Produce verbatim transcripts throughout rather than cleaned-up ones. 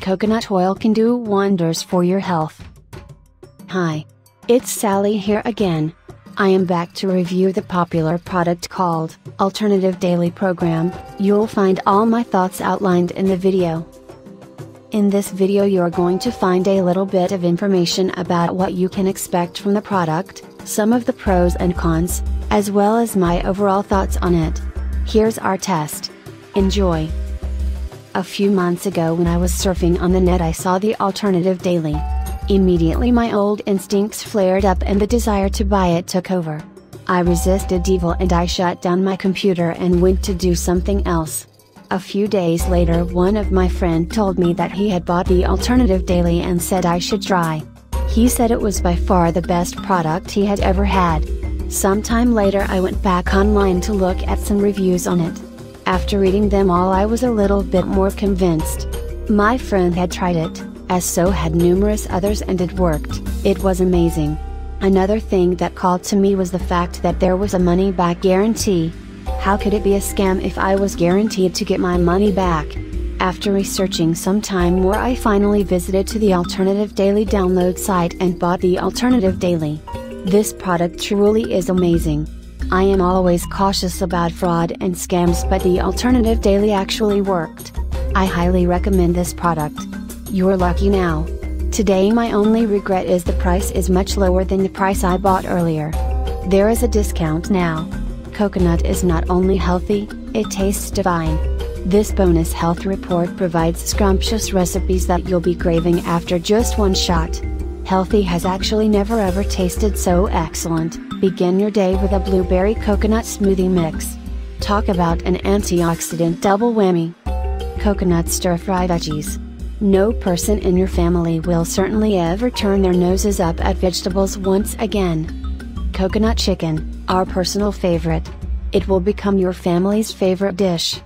Coconut oil can do wonders for your health. Hi, it's Sally here again. I am back to review the popular product called Alternative Daily Program. You'll find all my thoughts outlined in the video. In this video you're going to find a little bit of information about what you can expect from the product, some of the pros and cons, as well as my overall thoughts on it. Here's our test. Enjoy. A few months ago when I was surfing on the net I saw the Alternative Daily. Immediately my old instincts flared up and the desire to buy it took over. I resisted evil and I shut down my computer and went to do something else. A few days later one of my friends told me that he had bought the Alternative Daily and said I should try. He said it was by far the best product he had ever had. Sometime later I went back online to look at some reviews on it. After reading them all I was a little bit more convinced. My friend had tried it, as so had numerous others, and it worked. It was amazing. Another thing that called to me was the fact that there was a money-back guarantee. How could it be a scam if I was guaranteed to get my money back? After researching some time more I finally visited to the Alternative Daily download site and bought the Alternative Daily. This product truly is amazing. I am always cautious about fraud and scams, but the Alternative Daily actually worked. I highly recommend this product. You're lucky now. Today my only regret is the price is much lower than the price I bought earlier. There is a discount now. Coconut is not only healthy, it tastes divine. This bonus health report provides scrumptious recipes that you'll be craving after just one shot. Healthy has actually never ever tasted so excellent. Begin your day with a blueberry coconut smoothie mix. Talk about an antioxidant double whammy. Coconut stir-fry veggies. No person in your family will certainly ever turn their noses up at vegetables once again. Coconut chicken, our personal favorite. It will become your family's favorite dish.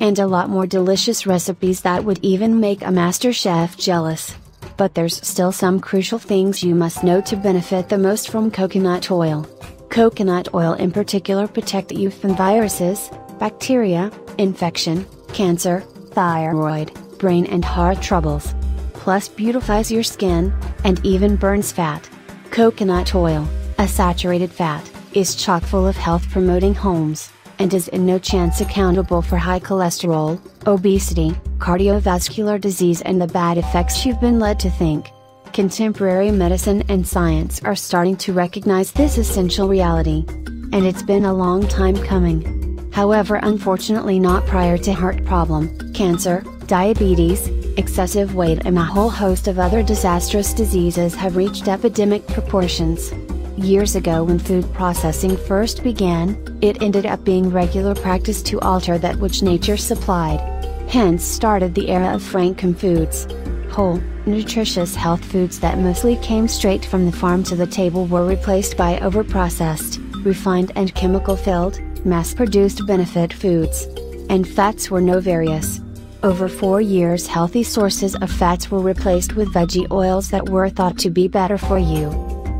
And a lot more delicious recipes that would even make a master chef jealous. But there's still some crucial things you must know to benefit the most from coconut oil. Coconut oil in particular protect you from viruses, bacteria, infection, cancer, thyroid, brain and heart troubles. Plus beautifies your skin, and even burns fat. Coconut oil, a saturated fat, is chock full of health-promoting hormones, and is in no chance accountable for high cholesterol, obesity, cardiovascular disease and the bad effects you've been led to think. Contemporary medicine and science are starting to recognize this essential reality. And it's been a long time coming. However, unfortunately not prior to heart problem, cancer, diabetes, excessive weight and a whole host of other disastrous diseases have reached epidemic proportions. Years ago when food processing first began, it ended up being regular practice to alter that which nature supplied. Hence started the era of Franken foods. Whole, nutritious health foods that mostly came straight from the farm to the table were replaced by overprocessed, refined and chemical-filled, mass-produced benefit foods. And fats were no various. Over four years healthy sources of fats were replaced with veggie oils that were thought to be better for you.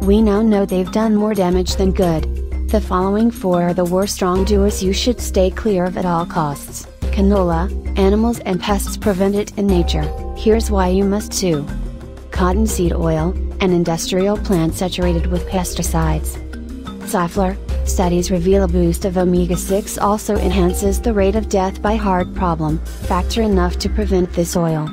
We now know they've done more damage than good. The following four are the worst wrongdoers you should stay clear of at all costs. Canola, animals and pests prevent it in nature, here's why you must too. Cottonseed oil, an industrial plant saturated with pesticides. Safflower, studies reveal a boost of omega six also enhances the rate of death by heart problem, factor enough to prevent this oil.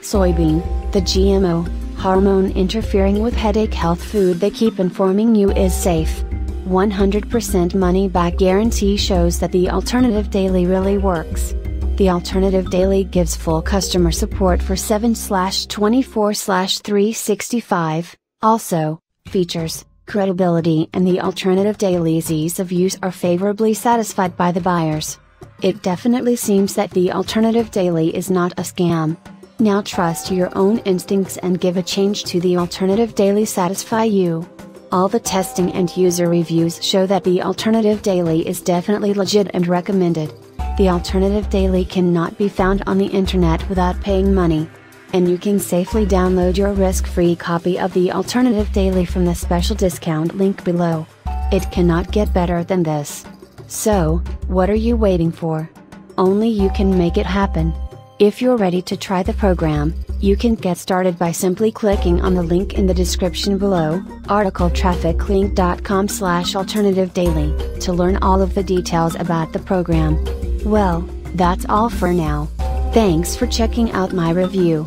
Soybean, the G M O, hormone interfering with headache health food they keep informing you is safe. one hundred percent money back guarantee shows that the Alternative Daily really works. The Alternative Daily gives full customer support for seven twenty-four three sixty-five, also, features, credibility and the Alternative Daily's ease of use are favorably satisfied by the buyers. It definitely seems that the Alternative Daily is not a scam. Now trust your own instincts and give a change to the Alternative Daily satisfy you. All the testing and user reviews show that the Alternative Daily is definitely legit and recommended. The Alternative Daily cannot be found on the internet without paying money. And you can safely download your risk-free copy of the Alternative Daily from the special discount link below. It cannot get better than this. So, what are you waiting for? Only you can make it happen. If you're ready to try the program, you can get started by simply clicking on the link in the description below, article traffic link dot com slash alternative daily, to learn all of the details about the program. Well, that's all for now. Thanks for checking out my review.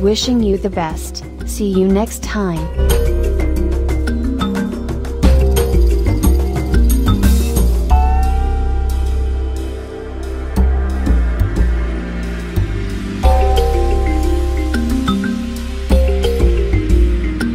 Wishing you the best, see you next time.